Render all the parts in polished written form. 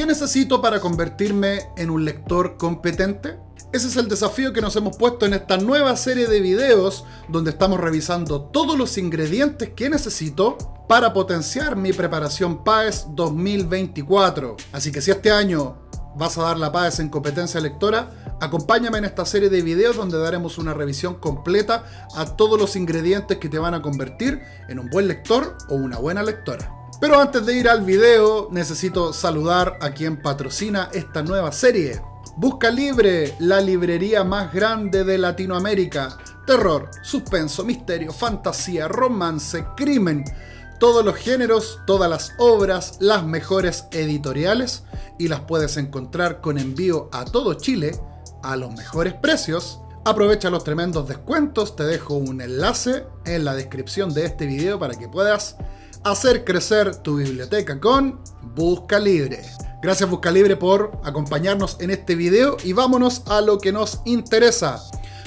¿Qué necesito para convertirme en un lector competente? Ese es el desafío que nos hemos puesto en esta nueva serie de videos donde estamos revisando todos los ingredientes que necesito para potenciar mi preparación PAES 2024. Así que si este año vas a dar la PAES en competencia lectora, acompáñame en esta serie de videos donde daremos una revisión completa a todos los ingredientes que te van a convertir en un buen lector o una buena lectora. Pero antes de ir al video, necesito saludar a quien patrocina esta nueva serie. Buscalibre, la librería más grande de Latinoamérica. Terror, suspenso, misterio, fantasía, romance, crimen. Todos los géneros, todas las obras, las mejores editoriales. Y las puedes encontrar con envío a todo Chile, a los mejores precios. Aprovecha los tremendos descuentos. Te dejo un enlace en la descripción de este video para que puedas hacer crecer tu biblioteca con Buscalibre. Gracias Buscalibre por acompañarnos en este video y vámonos a lo que nos interesa.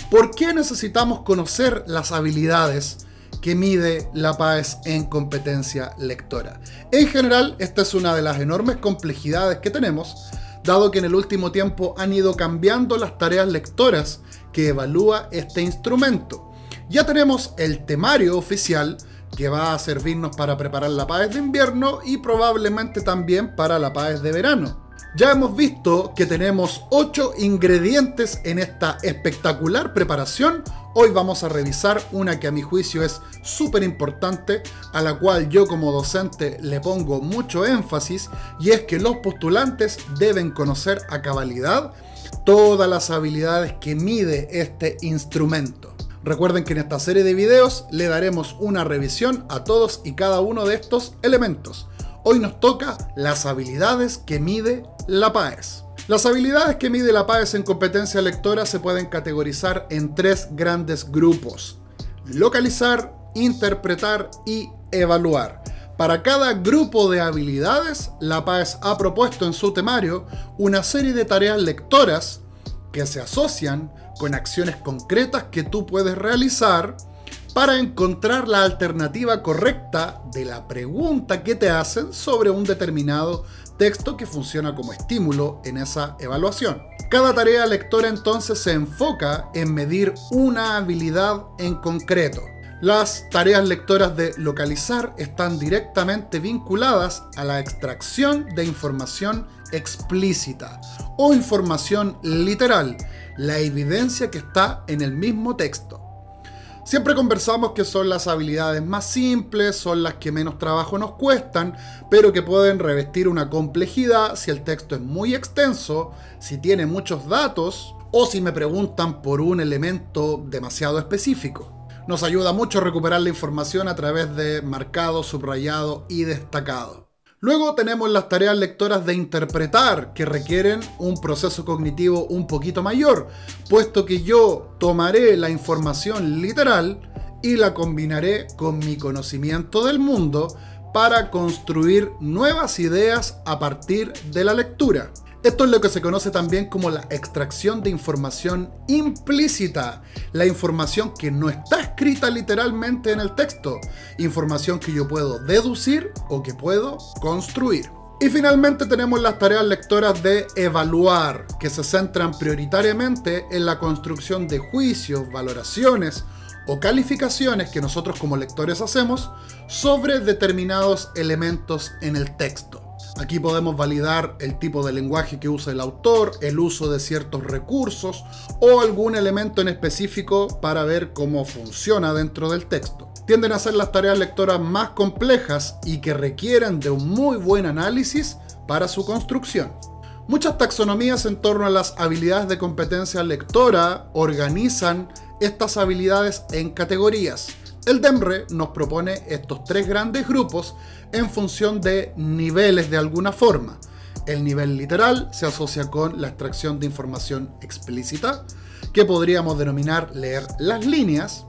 ¿Por qué necesitamos conocer las habilidades que mide la PAES en competencia lectora? En general, esta es una de las enormes complejidades que tenemos, dado que en el último tiempo han ido cambiando las tareas lectoras que evalúa este instrumento. Ya tenemos el temario oficial, que va a servirnos para preparar la PAES de invierno y probablemente también para la PAES de verano. Ya hemos visto que tenemos 8 ingredientes en esta espectacular preparación. Hoy vamos a revisar una que a mi juicio es súper importante, a la cual yo como docente le pongo mucho énfasis, y es que los postulantes deben conocer a cabalidad todas las habilidades que mide este instrumento. Recuerden que en esta serie de videos le daremos una revisión a todos y cada uno de estos elementos. Hoy nos toca las habilidades que mide la PAES. Las habilidades que mide la PAES en competencia lectora se pueden categorizar en 3 grandes grupos: localizar, interpretar y evaluar. Para cada grupo de habilidades, la PAES ha propuesto en su temario una serie de tareas lectoras que se asocian con acciones concretas que tú puedes realizar para encontrar la alternativa correcta de la pregunta que te hacen sobre un determinado texto que funciona como estímulo en esa evaluación. Cada tarea lectora entonces se enfoca en medir una habilidad en concreto. Las tareas lectoras de localizar están directamente vinculadas a la extracción de información explícita o información literal, la evidencia que está en el mismo texto. Siempre conversamos que son las habilidades más simples, son las que menos trabajo nos cuestan, pero que pueden revestir una complejidad si el texto es muy extenso, si tiene muchos datos o si me preguntan por un elemento demasiado específico. Nos ayuda mucho recuperar la información a través de marcado, subrayado y destacado. Luego tenemos las tareas lectoras de interpretar, que requieren un proceso cognitivo un poquito mayor, puesto que yo tomaré la información literal y la combinaré con mi conocimiento del mundo para construir nuevas ideas a partir de la lectura. Esto es lo que se conoce también como la extracción de información implícita, la información que no está escrita literalmente en el texto, información que yo puedo deducir o que puedo construir. Y finalmente tenemos las tareas lectoras de evaluar, que se centran prioritariamente en la construcción de juicios, valoraciones o calificaciones que nosotros como lectores hacemos sobre determinados elementos en el texto. Aquí podemos validar el tipo de lenguaje que usa el autor, el uso de ciertos recursos o algún elemento en específico para ver cómo funciona dentro del texto. Tienden a ser las tareas lectoras más complejas y que requieren de un muy buen análisis para su construcción. Muchas taxonomías en torno a las habilidades de competencia lectora organizan estas habilidades en categorías. El DEMRE nos propone estos 3 grandes grupos en función de niveles de alguna forma. El nivel literal se asocia con la extracción de información explícita, que podríamos denominar leer las líneas.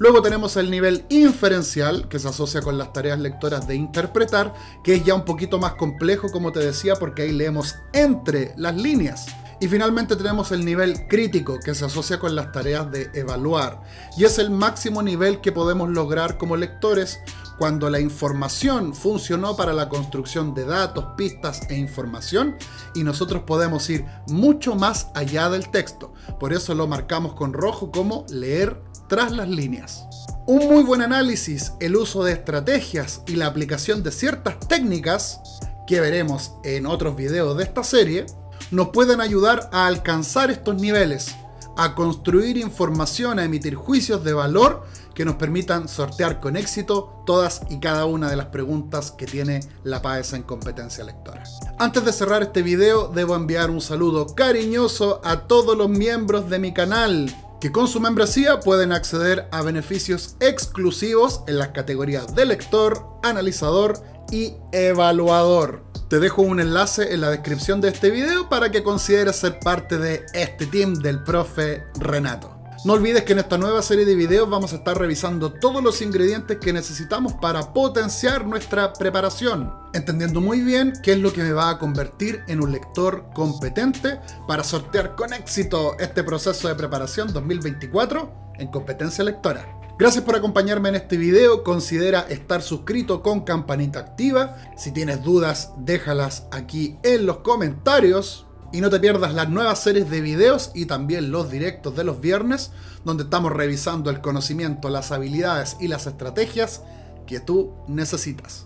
Luego tenemos el nivel inferencial, que se asocia con las tareas lectoras de interpretar, que es ya un poquito más complejo, como te decía, porque ahí leemos entre las líneas. Y finalmente tenemos el nivel crítico, que se asocia con las tareas de evaluar, y es el máximo nivel que podemos lograr como lectores cuando la información funcionó para la construcción de datos, pistas e información, y nosotros podemos ir mucho más allá del texto. Por eso lo marcamos con rojo como leer tras las líneas. Un muy buen análisis, el uso de estrategias y la aplicación de ciertas técnicas, que veremos en otros videos de esta serie, nos pueden ayudar a alcanzar estos niveles, a construir información, a emitir juicios de valor que nos permitan sortear con éxito todas y cada una de las preguntas que tiene la PAES en competencia lectora. Antes de cerrar este video, debo enviar un saludo cariñoso a todos los miembros de mi canal, que con su membresía pueden acceder a beneficios exclusivos en las categorías de lector, analizador y evaluador. Te dejo un enlace en la descripción de este video para que consideres ser parte de este team del profe Renato. No olvides que en esta nueva serie de videos vamos a estar revisando todos los ingredientes que necesitamos para potenciar nuestra preparación, entendiendo muy bien qué es lo que me va a convertir en un lector competente para sortear con éxito este proceso de preparación 2024 en competencia lectora. Gracias por acompañarme en este video. Considera estar suscrito con campanita activa. Si tienes dudas, déjalas aquí en los comentarios. Y no te pierdas las nuevas series de videos y también los directos de los viernes, donde estamos revisando el conocimiento, las habilidades y las estrategias que tú necesitas.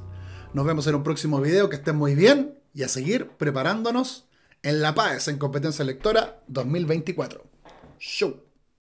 Nos vemos en un próximo video, que estén muy bien y a seguir preparándonos en la PAES en competencia lectora 2024. ¡Chau!